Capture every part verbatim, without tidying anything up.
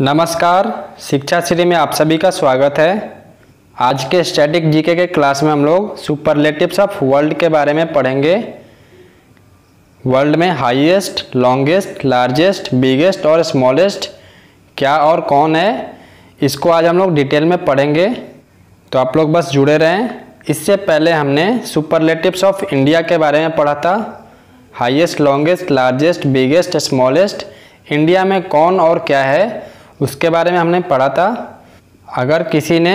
नमस्कार, शिक्षा श्री में आप सभी का स्वागत है। आज के स्टैटिक जीके के क्लास में हम लोग सुपरलेटिव्स ऑफ वर्ल्ड के बारे में पढ़ेंगे। वर्ल्ड में हाईएस्ट, लॉन्गेस्ट, लार्जेस्ट, बिगेस्ट और स्मॉलेस्ट क्या और कौन है, इसको आज हम लोग डिटेल में पढ़ेंगे, तो आप लोग बस जुड़े रहें। इससे पहले हमने सुपरलेटिव्स ऑफ इंडिया के बारे में पढ़ा था। Highest, longest, largest, biggest, smallest, India में कौन और क्या है उसके बारे में हमने पढ़ा था। अगर किसी ने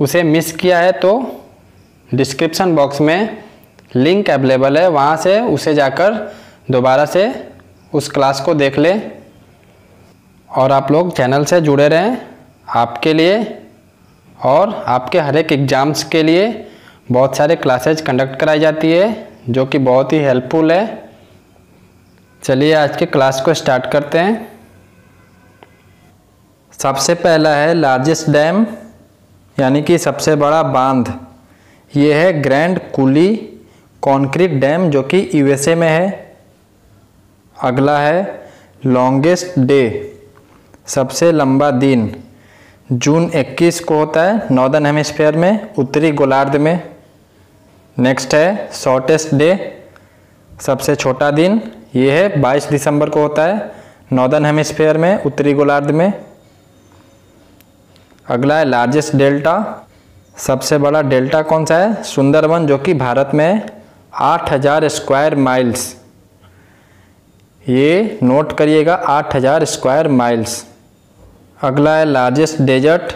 उसे मिस किया है तो डिस्क्रिप्शन बॉक्स में लिंक अवेलेबल है, वहाँ से उसे जाकर दोबारा से उस क्लास को देख ले। और आप लोग चैनल से जुड़े रहें, आपके लिए और आपके हर एक एग्ज़ाम्स के लिए बहुत सारे क्लासेज कंडक्ट कराई जाती है जो कि बहुत ही हेल्पफुल है। चलिए आज के क्लास को स्टार्ट करते हैं। सबसे पहला है लार्जेस्ट डैम, यानी कि सबसे बड़ा बांध। ये है ग्रैंड कूली कंक्रीट डैम जो कि यूएसए में है। अगला है लॉन्गेस्ट डे, सबसे लंबा दिन। जून इक्कीस को होता है नॉर्दर्न हेमिस्फीयर में, उत्तरी गोलार्ध में। नेक्स्ट है शॉर्टेस्ट डे, सबसे छोटा दिन। ये है बाईस दिसंबर को होता है नॉर्दर्न हेमिस्फीयर में, उत्तरी गोलार्ध में। अगला है लार्जेस्ट डेल्टा, सबसे बड़ा डेल्टा कौन सा है? सुंदरबन जो कि भारत में आठ हज़ार स्क्वायर माइल्स। ये नोट करिएगा, आठ हज़ार स्क्वायर माइल्स। अगला है लार्जेस्ट डेजर्ट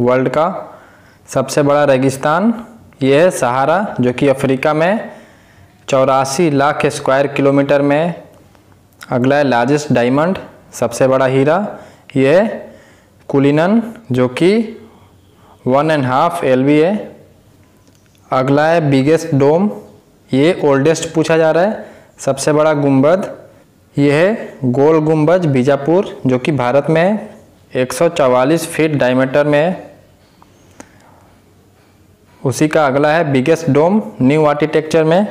वर्ल्ड का, सबसे बड़ा रेगिस्तान। ये है सहारा जो कि अफ्रीका में चौरासी लाख स्क्वायर किलोमीटर में है। अगला है लार्जेस्ट डायमंड, सबसे बड़ा हीरा। ये है कुलिनन जो कि one and half L V है। अगला है बिगेस्ट डोम, ये ओल्डेस्ट पूछा जा रहा है, सबसे बड़ा गुंबद। ये है गोल गुंबज बीजापुर जो कि भारत में एक सौ चवालीस फीट डायमीटर में है। उसी का अगला है बिगेस्ट डोम न्यू आर्किटेक्चर में,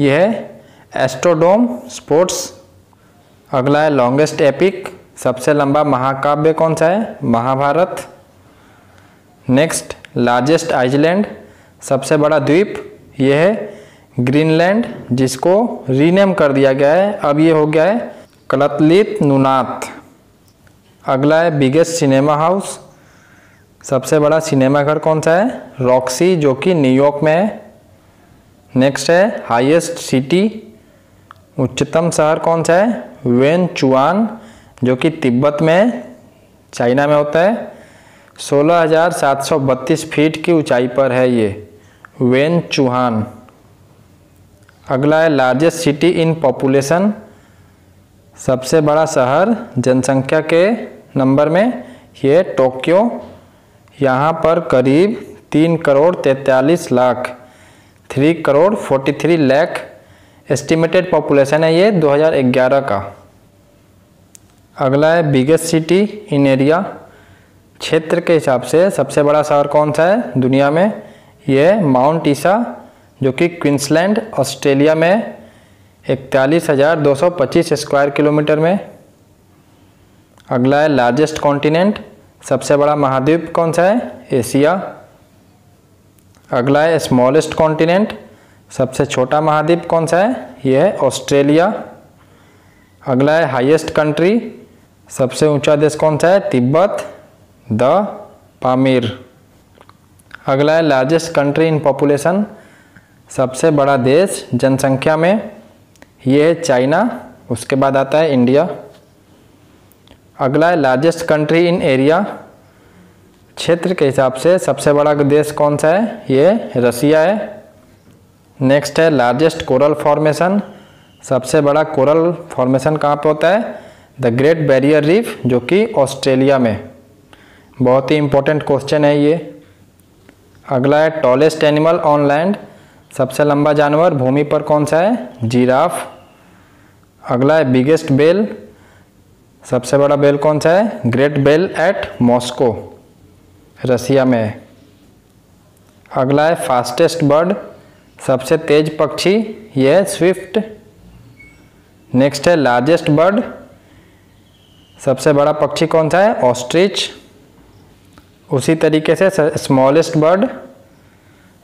यह है एस्ट्रोडोम स्पोर्ट्स। अगला है लॉन्गेस्ट एपिक, सबसे लंबा महाकाव्य कौन सा है? महाभारत। नेक्स्ट लार्जेस्ट आइसलैंड, सबसे बड़ा द्वीप। यह है ग्रीनलैंड जिसको रीनेम कर दिया गया है, अब ये हो गया है कलालीत नुनात। अगला है बिगेस्ट सिनेमा हाउस, सबसे बड़ा सिनेमा घर कौन सा है? रॉक्सी जो कि न्यूयॉर्क में है। नेक्स्ट है हाईएस्ट सिटी, उच्चतम शहर कौन सा है? वेनचुआन जो कि तिब्बत में, चाइना में होता है। सोलह हज़ार सात सौ बत्तीस फीट की ऊंचाई पर है ये वेनचुआन। अगला है लार्जेस्ट सिटी इन पॉपुलेशन, सबसे बड़ा शहर जनसंख्या के नंबर में, ये टोक्यो। यहाँ पर करीब तीन करोड़ तैंतालीस लाख, तीन करोड़ तैंतालीस लाख एस्टिमेटेड पॉपुलेशन है ये दो हज़ार ग्यारह का। अगला है बिगेस्ट सिटी इन एरिया, क्षेत्र के हिसाब से सबसे बड़ा शहर कौन सा है दुनिया में? यह है माउंट ईसा जो कि क्वींसलैंड ऑस्ट्रेलिया में इकतालीस हज़ार दो सौ पच्चीस स्क्वायर किलोमीटर में। अगला है लार्जेस्ट कॉन्टिनेंट, सबसे बड़ा महाद्वीप कौन सा है? एशिया। अगला है स्मॉलेस्ट कॉन्टिनेंट, सबसे छोटा महाद्वीप कौन सा है? यह है ऑस्ट्रेलिया। अगला है हाईएस्ट कंट्री, सबसे ऊंचा देश कौन सा है? Tibet, the Pamir. अगला है लार्जेस्ट कंट्री इन पॉपुलेशन, सबसे बड़ा देश जनसंख्या में, यह है चाइना। उसके बाद आता है इंडिया। अगला है लार्जेस्ट कंट्री इन एरिया, क्षेत्र के हिसाब से सबसे बड़ा देश कौन सा है? ये रसिया है। नेक्स्ट है लार्जेस्ट कोरल फॉर्मेशन, सबसे बड़ा कोरल फॉर्मेशन कहाँ पे होता है? द ग्रेट बैरियर रीफ जो कि ऑस्ट्रेलिया में। बहुत ही इम्पोर्टेंट क्वेश्चन है ये। अगला है टॉलेस्ट एनिमल ऑन लैंड, सबसे लंबा जानवर भूमि पर कौन सा है? जिराफ। अगला है बिगेस्ट बेल, सबसे बड़ा बेल कौन सा है? Great bell at Moscow, Russia में है। अगला है फास्टेस्ट बर्ड, सबसे तेज पक्षी, यह है स्विफ्ट। नेक्स्ट है लार्जेस्ट बर्ड, सबसे बड़ा पक्षी कौन सा है? ऑस्ट्रिच। उसी तरीके से स्मॉलेस्ट बर्ड,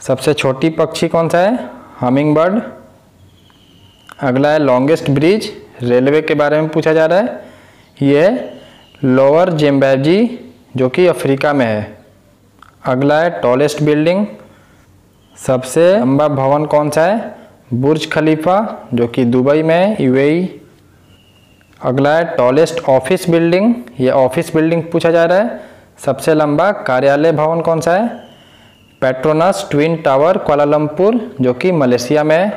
सबसे छोटी पक्षी कौन सा है? Hummingbird. अगला है लॉन्गेस्ट ब्रिज, रेलवे के बारे में पूछा जा रहा है, ये है लोअर ज़िम्बाब्वे जो कि अफ्रीका में है। अगला है टॉलेस्ट बिल्डिंग, सबसे लंबा भवन कौन सा है? बुर्ज खलीफा जो कि दुबई में है, यूएई। अगला है टॉलेस्ट ऑफिस बिल्डिंग, ये ऑफिस बिल्डिंग पूछा जा रहा है, सबसे लंबा कार्यालय भवन कौन सा है? पेट्रोनस ट्विन टावर कुआलालंपुर जो कि मलेशिया में है।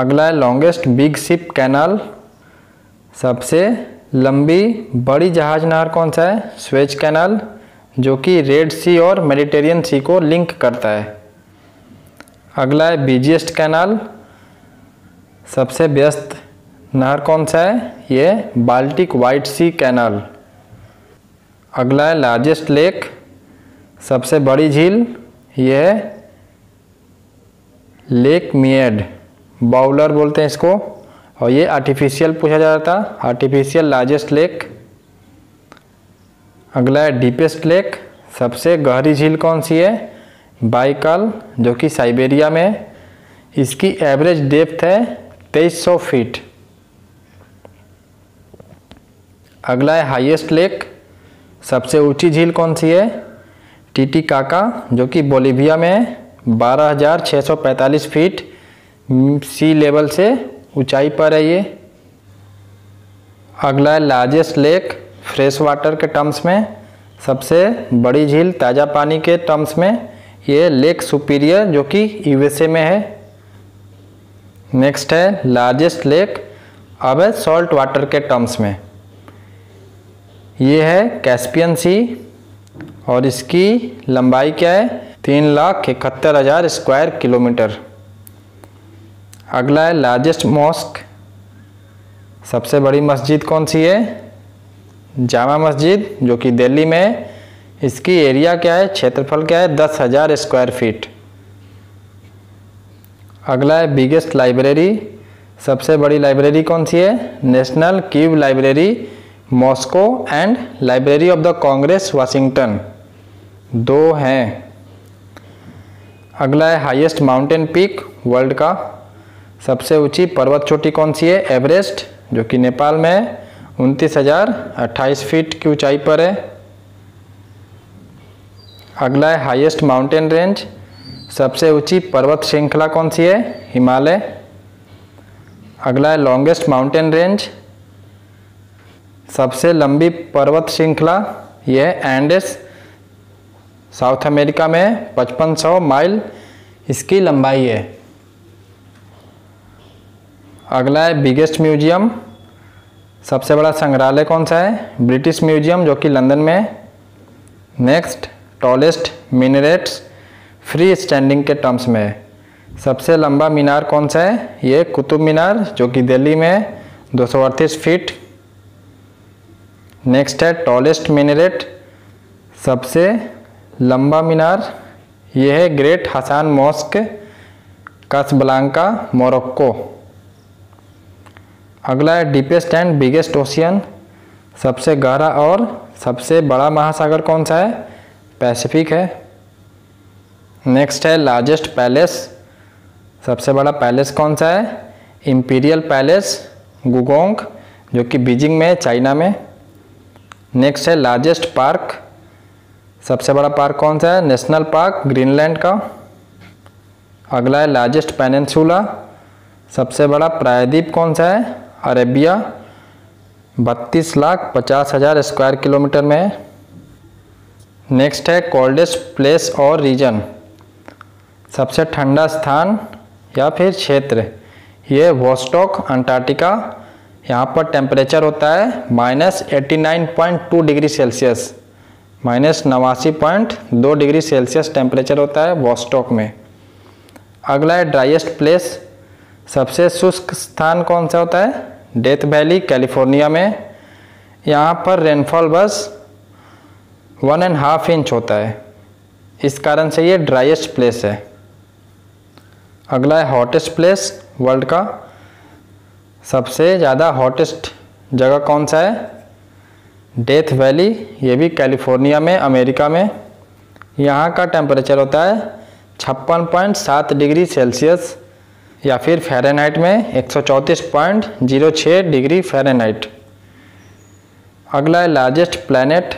अगला है लॉन्गेस्ट बिग शिप कैनाल, सबसे लंबी बड़ी जहाज नहर कौन सा है? स्वेज कैनाल जो कि रेड सी और मेडिटेरियन सी को लिंक करता है। अगला है बिजिएस्ट कैनाल, सबसे व्यस्त नहर कौन सा है? ये बाल्टिक वाइट सी कैनाल। अगला है लार्जेस्ट लेक, सबसे बड़ी झील, ये है लेक मियड, बाउलर बोलते हैं इसको, और ये आर्टिफिशियल पूछा जा रहा था, आर्टिफिशियल लार्जेस्ट लेक। अगला है डीपेस्ट लेक, सबसे गहरी झील कौन सी है? बाइकाल जो कि साइबेरिया में है, इसकी एवरेज डेप्थ है तेईस सौ फीट। अगला है हाईएस्ट लेक, सबसे ऊंची झील कौन सी है? टिटिकाका जो कि बोलिविया में है, बारह हज़ार छः सौ पैंतालीस फीट सी लेवल से ऊंचाई पर है ये। अगला है लार्जेस्ट लेक, फ्रेश वाटर के टर्म्स में सबसे बड़ी झील ताज़ा पानी के टर्म्स में, ये लेक सुपीरियर जो कि यूएसए में है। नेक्स्ट है लार्जेस्ट लेक, अब है सॉल्ट वाटर के टर्म्स में, ये है कैस्पियन सी और इसकी लंबाई क्या है? तीन लाख इकहत्तर हज़ार स्क्वायर किलोमीटर। अगला है लार्जेस्ट मॉस्क, सबसे बड़ी मस्जिद कौन सी है? जामा मस्जिद जो कि दिल्ली में है, इसकी एरिया क्या है? क्षेत्रफल क्या है? दस हज़ार स्क्वायर फीट। अगला है बिगेस्ट लाइब्रेरी, सबसे बड़ी लाइब्रेरी कौन सी है? National Kyiv library Moscow and library of the Congress Washington, दो हैं। अगला है हाईएस्ट माउंटेन पीक वर्ल्ड का, सबसे ऊंची पर्वत चोटी कौन सी है? एवरेस्ट जो कि नेपाल में है, उनतीस हज़ार अट्ठाईस फीट की ऊंचाई पर है। अगला है हाईएस्ट माउंटेन रेंज, सबसे ऊंची पर्वत श्रृंखला कौन सी है? हिमालय। अगला है लॉन्गेस्ट माउंटेन रेंज, सबसे लंबी पर्वत श्रृंखला, यह है एंडेस साउथ अमेरिका में, पचपन सौ माइल इसकी लंबाई है। अगला है बिगेस्ट म्यूजियम, सबसे बड़ा संग्रहालय कौन सा है? ब्रिटिश म्यूजियम जो कि लंदन में है। Next tallest minarets, free standing के टर्म्स में है, सबसे लंबा मीनार कौन सा है? ये कुतुब मीनार जो कि दिल्ली में है, दो सौ अड़तीस फीट। नेक्स्ट है टॉलेस्ट मिनरेट, सबसे लंबा मीनार, यह है great Hassan mosque, Casablanca, Morocco. अगला है डीपेस्ट एंड बिगेस्ट ओशियन, सबसे गहरा और सबसे बड़ा महासागर कौन सा है? पैसिफिक है। नेक्स्ट है लार्जेस्ट पैलेस, सबसे बड़ा पैलेस कौन सा है? इंपीरियल पैलेस गुगोंग जो कि बीजिंग में, चाइना में। नेक्स्ट है लार्जेस्ट पार्क, सबसे बड़ा पार्क कौन सा है? नेशनल पार्क ग्रीनलैंड का। अगला है लार्जेस्ट पेनिनसुला, सबसे बड़ा प्रायद्वीप कौन सा है? अरेबिया, बत्तीस लाख पचास हज़ार स्क्वायर किलोमीटर में है। नेक्स्ट है कोल्डेस्ट प्लेस और रीजन, सबसे ठंडा स्थान या फिर क्षेत्र, ये वोस्टोक अंटार्कटिका, यहाँ पर टेम्परेचर होता है minus eighty nine point two degree Celsius, minus नवासी पॉइंट दो डिग्री सेल्सियस टेम्परेचर होता है वोस्टोक में। अगला है ड्राइएस्ट प्लेस, सबसे शुष्क स्थान कौन सा होता है? डेथ वैली कैलिफोर्निया में, यहाँ पर रेनफॉल बस वन एंड हाफ इंच होता है, इस कारण से ये ड्राइएस्ट प्लेस है। अगला है हॉटेस्ट प्लेस वर्ल्ड का, सबसे ज़्यादा हॉटेस्ट जगह कौन सा है? डेथ वैली, ये भी कैलिफोर्निया में अमेरिका में। यहाँ का टेम्परेचर होता है छप्पन पॉइंट सात डिग्री सेल्सियस या फिर फ़ारेनहाइट में एक सौ चौंतीस पॉइंट जीरो छः डिग्री फ़ारेनहाइट। अगला है लार्जेस्ट प्लैनेट,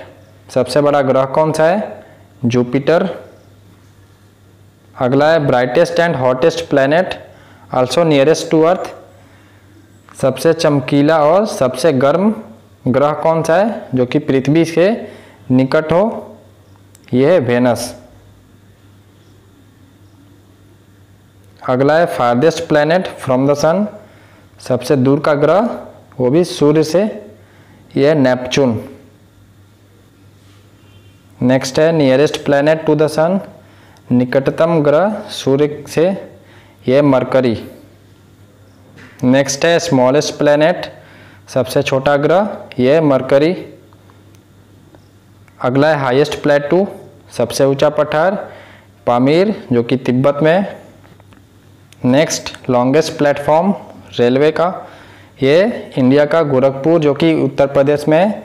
सबसे बड़ा ग्रह कौन सा है? जुपिटर। अगला है brightest and hottest planet also nearest to earth, सबसे चमकीला और सबसे गर्म ग्रह कौन सा है जो कि पृथ्वी के निकट हो? यह है वेनस। अगला है farthest planet from the sun, सबसे दूर का ग्रह वो भी सूर्य से, यह है नेपच्यून। नेक्स्ट है nearest planet to the sun, निकटतम ग्रह सूर्य से, यह मरकरी। नेक्स्ट है स्मॉलेस्ट प्लैनेट, सबसे छोटा ग्रह, यह मरकरी। अगला है हाईएस्ट प्लेटू, सबसे ऊंचा पठार, पामीर जो कि तिब्बत में। नेक्स्ट लॉन्गेस्ट प्लेटफॉर्म रेलवे का, ये इंडिया का गोरखपुर जो कि उत्तर प्रदेश में है,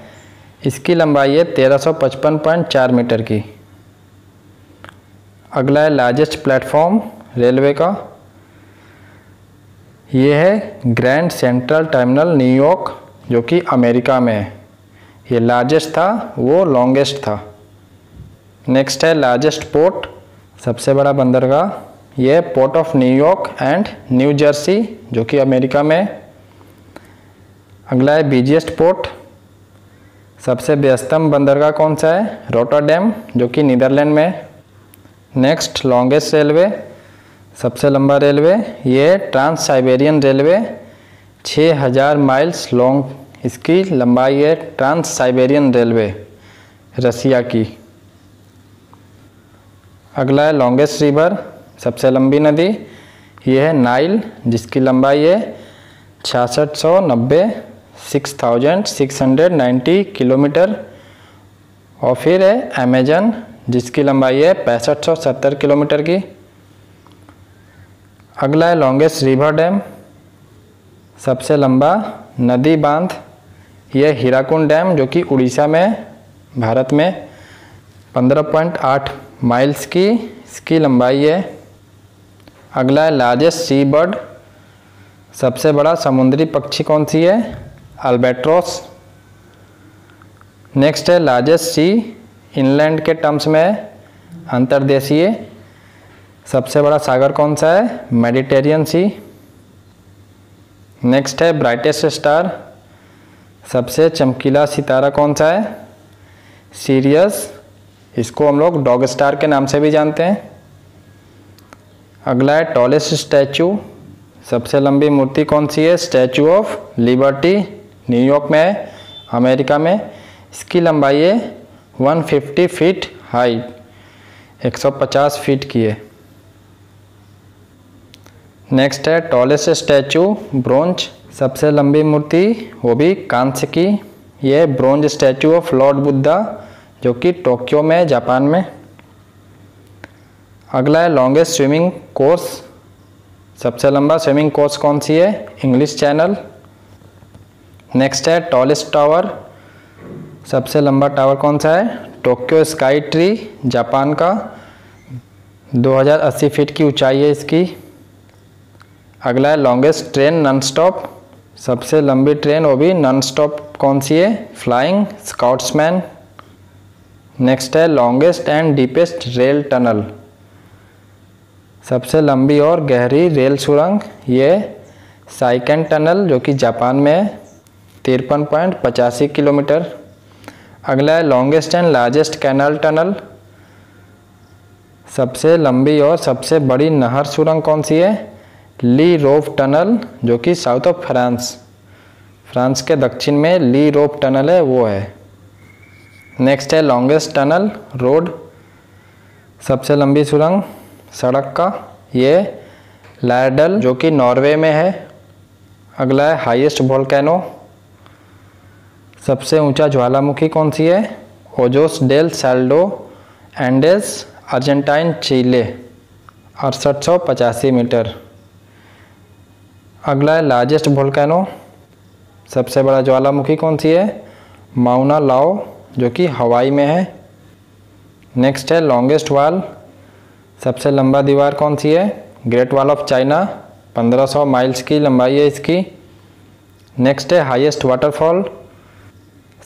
इसकी लंबाई है तेरह सौ पचपन पॉइंट चार मीटर की। अगला है लार्जेस्ट प्लेटफॉर्म रेलवे का, ये है ग्रैंड सेंट्रल टर्मिनल न्यूयॉर्क जो कि अमेरिका में है, ये लार्जेस्ट था, वो लॉन्गेस्ट था। नेक्स्ट है लार्जेस्ट पोर्ट, सबसे बड़ा बंदरगाह, ये port of New York and New Jersey जो कि अमेरिका में। अगला है बिजिएस्ट पोर्ट, सबसे व्यस्तम बंदरगाह कौन सा है? रोटरडैम जो कि नीदरलैंड में। नेक्स्ट लॉन्गेस्ट रेलवे, सबसे लंबा रेलवे, ये ट्रांस साइबेरियन रेलवे छः हज़ार माइल्स लॉन्ग, इसकी लंबाई है ट्रांस साइबेरियन रेलवे रसिया की। अगला है लॉन्गेस्ट रिवर, सबसे लंबी नदी, यह है नाइल जिसकी लंबाई है छियासठ सौ नब्बे six thousand six hundred ninety kilometre. और फिर है अमेजन जिसकी लंबाई है पैंसठ सौ सत्तर किलोमीटर की। अगला है लॉन्गेस्ट रिवर डैम, सबसे लंबा नदी बांध, यह हीराकुंड डैम जो कि उड़ीसा में भारत में पंद्रह पॉइंट आठ माइल्स की इसकी लंबाई है। अगला है लार्जेस्ट सी बर्ड, सबसे बड़ा समुद्री पक्षी कौन सी है? अल्बेट्रोस। नेक्स्ट है लार्जेस्ट सी, इनलैंड के टर्म्स में अंतर्देशीय, सबसे बड़ा सागर कौन सा है? Mediterranean sea. नेक्स्ट है ब्राइटेस्ट स्टार, सबसे चमकीला सितारा कौन सा है? सीरियस, इसको हम लोग डॉग स्टार के नाम से भी जानते हैं। अगला है टॉलेस्ट स्टैचू, सबसे लंबी मूर्ति कौन सी है? स्टैचू ऑफ लिबर्टी, न्यूयॉर्क में है अमेरिका में, इसकी लंबाई है एक सौ पचास फीट हाई, एक सौ पचास फीट की है। नेक्स्ट है टॉलेस्ट स्टैचू ब्रोंज, सबसे लंबी मूर्ति वो भी कांस्य की, यह bronze statue of lord Buddha जो कि टोक्यो में जापान में। अगला है लॉन्गेस्ट स्विमिंग कोर्स, सबसे लंबा स्विमिंग कोर्स कौन सी है? English channel. नेक्स्ट है टॉलेस्ट टावर, सबसे लंबा टावर कौन सा है? टोक्यो स्काई ट्री जापान का, दो हज़ार अस्सी फीट की ऊंचाई है इसकी। अगला है लॉन्गेस्ट ट्रेन नॉनस्टॉप, सबसे लंबी ट्रेन वो भी नॉनस्टॉप कौन सी है? Flying Scotsman. नेक्स्ट है longest and deepest rail tunnel, सबसे लंबी और गहरी रेल सुरंग, ये साइकेन टनल जो कि जापान में है, तिरपन पॉइंट पचासी किलोमीटर। अगला है longest and largest canal tunnel, सबसे लंबी और सबसे बड़ी नहर सुरंग कौन सी है? ली रोफ टनल जो कि साउथ ऑफ फ्रांस, फ्रांस के दक्षिण में ली रोफ टनल है वो है। नेक्स्ट है लॉन्गेस्ट टनल रोड, सबसे लंबी सुरंग सड़क का, ये लायडल जो कि नॉर्वे में है। अगला है हाईएस्ट वोल्केनो, सबसे ऊंचा ज्वालामुखी कौन सी है? Ojos del Salado Andes Argentine Chile, अड़सठ सौ पचासी मीटर। अगला है लार्जेस्ट वोल्केनो, सबसे बड़ा ज्वालामुखी कौन सी है? माउना लाओ जो कि हवाई में है। नेक्स्ट है लॉन्गेस्ट वाल, सबसे लंबा दीवार कौन सी है? ग्रेट वॉल ऑफ चाइना, पंद्रह सौ माइल्स की लंबाई है इसकी। नेक्स्ट है हाईएस्ट वाटरफॉल,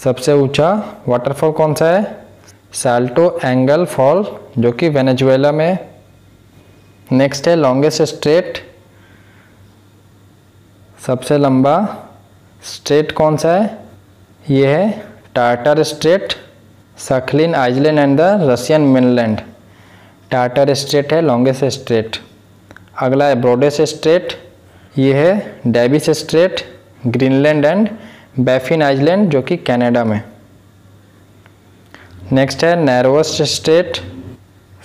सबसे ऊंचा वाटरफॉल कौन सा है? साल्टो एंगल फॉल जो कि वेनेजुएला में। नेक्स्ट है लॉन्गेस्ट स्ट्रेट, सबसे लंबा स्ट्रेट कौन सा है? ये है Tartar strait, सखलिन island and the Russian mainland. Tartar strait है लॉन्गेस्ट स्ट्रेट। अगला है ब्रॉडेस्ट स्ट्रेट, ये है Davis strait, Greenland and Baffin island जो कि कनाडा में। नेक्स्ट है नैरोएस्ट स्ट्रेट,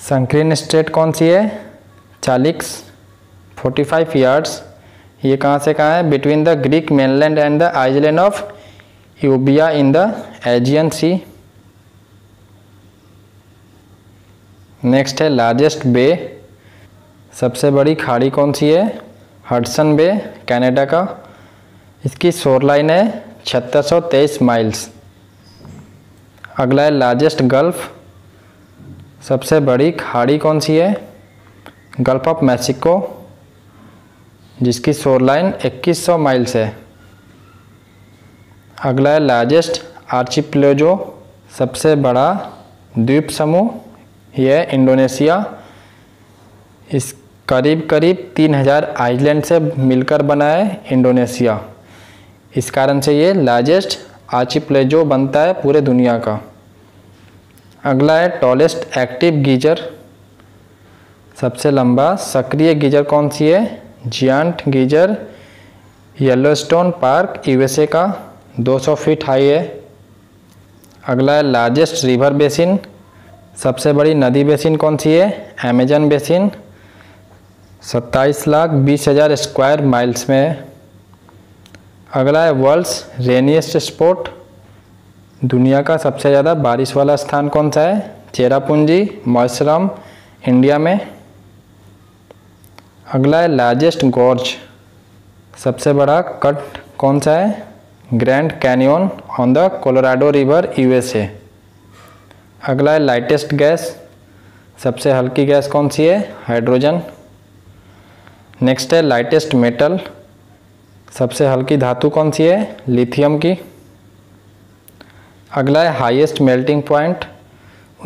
संकीर्ण स्ट्रेट कौन सी है? चालिक्स, पैंतालीस यार्ड्स। ये कहाँ से कहाँ है? Between the Greek mainland and the island of Euboea in the Aegean sea. Next है लार्जेस्ट बे, सबसे बड़ी खाड़ी कौन सी है? हडसन बे, कनाडा का। इसकी शोर लाइन है छत्तीस सौ तेईस माइल्स। अगला है लार्जेस्ट गल्फ, सबसे बड़ी खाड़ी कौन सी है? गल्फ ऑफ मैक्सिको, जिसकी शोर लाइन इक्कीस सौ माइल्स है। अगला है लार्जेस्ट आर्चिपेलागो, सबसे बड़ा द्वीप समूह, यह इंडोनेशिया। इस करीब करीब तीन हज़ार आइलैंड से मिलकर बना है इंडोनेशिया, इस कारण से ये लार्जेस्ट आर्चिपेलागो बनता है पूरे दुनिया का। अगला है टॉलेस्ट एक्टिव गीजर, सबसे लंबा सक्रिय गीजर कौन सी है? Giant geyser, Yellowstone park USA का, दो सौ फीट हाई है। अगला है लार्जेस्ट रिवर बेसिन, सबसे बड़ी नदी बेसिन कौन सी है? अमेजन बेसिन, सत्ताईस लाख बीस हज़ार स्क्वायर माइल्स में है। अगला है वर्ल्ड्स रेनिएस्ट स्पॉट, दुनिया का सबसे ज़्यादा बारिश वाला स्थान कौन सा है? चेरापूंजी, मौसराम, इंडिया में। अगला है लार्जेस्ट गॉर्ज, सबसे बड़ा कट कौन सा है? Grand canyon on the Colorado river, USA. अगला है लाइटेस्ट गैस, सबसे हल्की गैस कौन सी है? हाइड्रोजन। नेक्स्ट है लाइटेस्ट मेटल, सबसे हल्की धातु कौन सी है? लिथियम की। अगला है हाईएस्ट मेल्टिंग पॉइंट,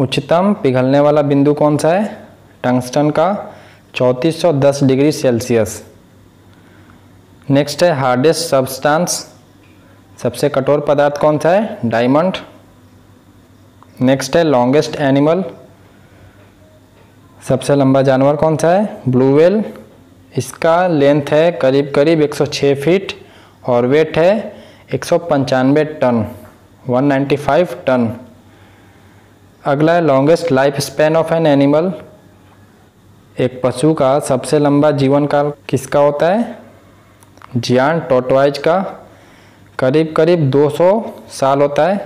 उच्चतम पिघलने वाला बिंदु कौन सा है? टंगस्टन का, चौंतीस सौ दस डिग्री सेल्सियस। नेक्स्ट है हार्डेस्ट सब्सटेंस, सबसे कठोर पदार्थ कौन सा है? डायमंड। नेक्स्ट है लॉन्गेस्ट एनिमल, सबसे लंबा जानवर कौन सा है? ब्लू व्हेल, इसका लेंथ है करीब करीब एक सौ छह फीट और वेट है एक सौ पंचानवे टन, एक सौ पचानवे टन। अगला है longest life span of an animal, एक पशु का सबसे लंबा जीवन काल किसका होता है? जियान टॉर्टोइज का, करीब करीब दो सौ साल होता है,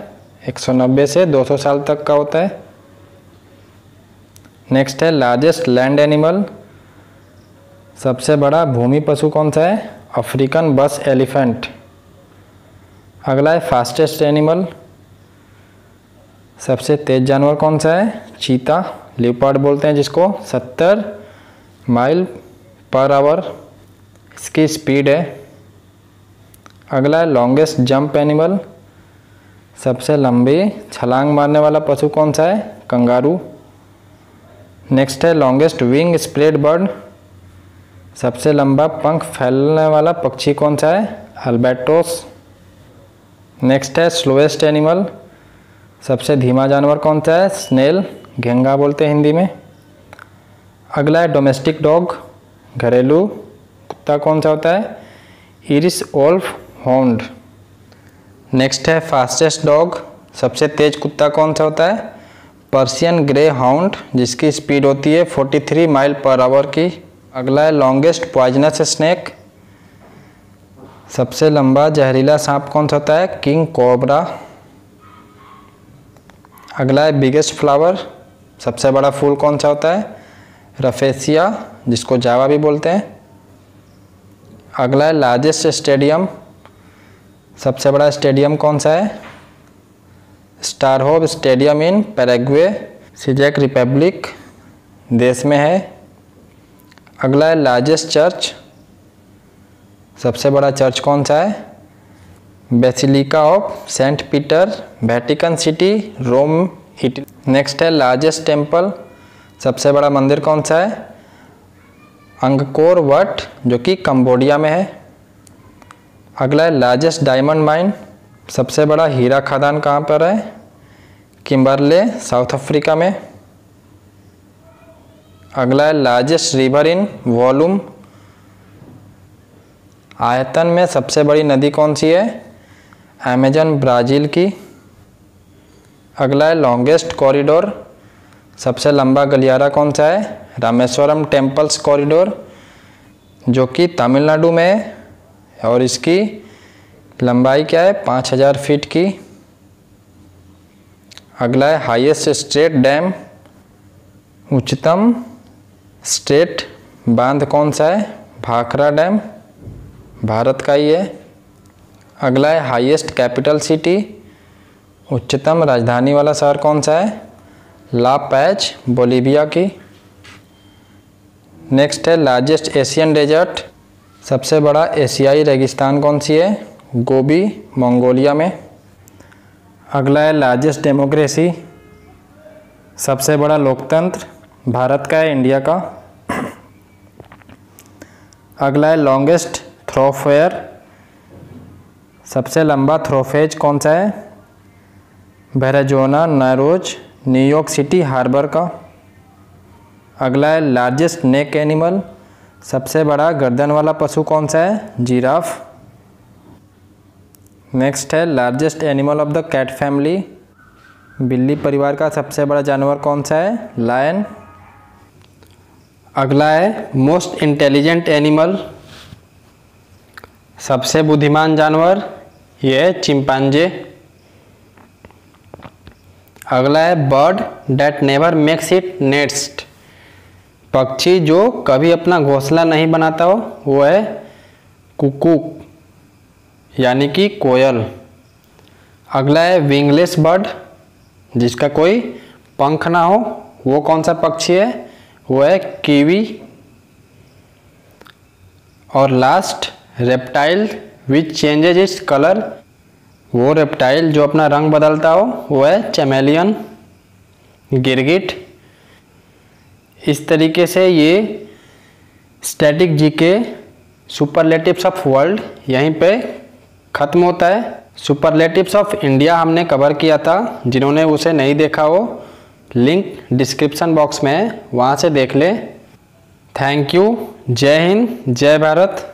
एक सौ नब्बे से दो सौ साल तक का होता है। नेक्स्ट है लार्जेस्ट लैंड एनिमल, सबसे बड़ा भूमि पशु कौन सा है? अफ्रीकन बस एलिफेंट। अगला है फास्टेस्ट एनिमल, सबसे तेज जानवर कौन सा है? चीता, लियोपार्ड बोलते हैं जिसको, सत्तर माइल पर आवर इसकी स्पीड है। अगला है लॉन्गेस्ट जंप एनिमल, सबसे लंबी छलांग मारने वाला पशु कौन सा है? कंगारू। नेक्स्ट है लॉन्गेस्ट विंग स्प्रेड बर्ड, सबसे लंबा पंख फैलने वाला पक्षी कौन सा है? अल्बेट्रोस। नेक्स्ट है स्लोएस्ट एनिमल, सबसे धीमा जानवर कौन सा है? स्नेल, घेंगा बोलते हैं हिंदी में। अगला है डोमेस्टिक डॉग, घरेलू कुत्ता कौन सा होता है? Irish wolfhound. नेक्स्ट है फास्टेस्ट डॉग, सबसे तेज कुत्ता कौन सा होता है? पर्शियन ग्रे हाउंड, जिसकी स्पीड होती है तैंतालीस माइल पर आवर की। अगला है लॉन्गेस्ट पॉइजनस स्नैक, सबसे लंबा जहरीला सांप कौन सा होता है? King cobra. अगला है बिगेस्ट फ्लावर, सबसे बड़ा फूल कौन सा होता है? रफेसिया, जिसको जावा भी बोलते हैं। अगला है लार्जेस्ट स्टेडियम, सबसे बड़ा स्टेडियम कौन सा है? Star hope stadium in Paraguay सिजैक रिपब्लिक देश में है। अगला है लार्जेस्ट चर्च, सबसे बड़ा चर्च कौन सा है? Basilica of saint Peter, Vatican city, Rome, Italy. Next है लार्जेस्ट टेम्पल, सबसे बड़ा मंदिर कौन सा है? अंगकोर वट जो कि कंबोडिया में है। अगला है लार्जेस्ट डायमंड माइन, सबसे बड़ा हीरा खदान कहाँ पर है? किम्बरले साउथ अफ्रीका में। अगला है लार्जेस्ट रिवर इन वॉल्यूम, आयतन में सबसे बड़ी नदी कौन सी है? अमेजन ब्राज़ील की। अगला है लॉन्गेस्ट कॉरिडोर, सबसे लंबा गलियारा कौन सा है? रामेश्वरम टेम्पल्स कॉरिडोर जो कि तमिलनाडु में है और इसकी लंबाई क्या है? पाँच हज़ार फीट की। अगला है हाईएस्ट स्ट्रेट डैम, उच्चतम स्ट्रेट बांध कौन सा है? भाखरा डैम, भारत का ही है। अगला है हाईएस्ट कैपिटल सिटी, उच्चतम राजधानी वाला शहर कौन सा है? ला पैच, बोलीविया की। नेक्स्ट है लार्जेस्ट एशियन डेजर्ट, सबसे बड़ा एशियाई रेगिस्तान कौन सी है? गोबी, मंगोलिया में। अगला है लार्जेस्ट डेमोक्रेसी, सबसे बड़ा लोकतंत्र भारत का है, इंडिया का। अगला है लॉन्गेस्ट थ्रोफेयर, सबसे लंबा थ्रोफेज कौन सा है? Verrazzano Narrows, New York city harbour का। अगला है लार्जेस्ट नेक एनिमल, सबसे बड़ा गर्दन वाला पशु कौन सा है? जिराफ। नेक्स्ट है largest animal of the cat family, बिल्ली परिवार का सबसे बड़ा जानवर कौन सा है? लायन। अगला है मोस्ट इंटेलिजेंट एनिमल, सबसे बुद्धिमान जानवर यह है चिंपांजे। अगला है bird that never makes it nest, पक्षी जो कभी अपना घोंसला नहीं बनाता हो वो है कुकू यानी कि कोयल। अगला है विंगलेस बर्ड, जिसका कोई पंख ना हो वो कौन सा पक्षी है? वो है कीवी। और last reptile which changes its colour, वो रेप्टाइल जो अपना रंग बदलता हो वो है चैमेलियन, गिरगिट। इस तरीके से ये static GK superlatives of world यहीं पे ख़त्म होता है। सुपरलेटिव्स ऑफ इंडिया हमने कवर किया था, जिन्होंने उसे नहीं देखा हो लिंक डिस्क्रिप्शन बॉक्स में है, वहाँ से देख लें। थैंक यू, जय हिंद, जय भारत।